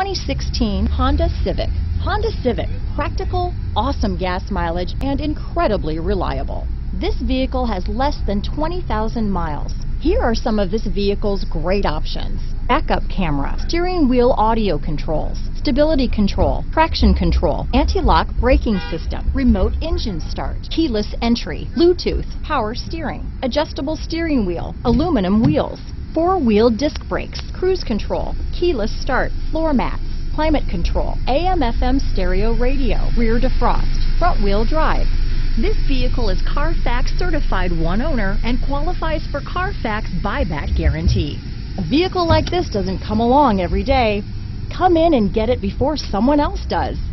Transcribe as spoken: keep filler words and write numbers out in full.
twenty sixteen Honda Civic. Honda Civic, practical, awesome gas mileage, and incredibly reliable. This vehicle has less than twenty thousand miles. Here are some of this vehicle's great options: backup camera, steering wheel audio controls, stability control, traction control, anti-lock braking system, remote engine start, keyless entry, Bluetooth, power steering, adjustable steering wheel, aluminum wheels, four-wheel disc brakes, cruise control, keyless start, floor mats, climate control, A M F M stereo radio, rear defrost, front-wheel drive. This vehicle is Carfax certified one owner and qualifies for Carfax buyback guarantee. A vehicle like this doesn't come along every day. Come in and get it before someone else does.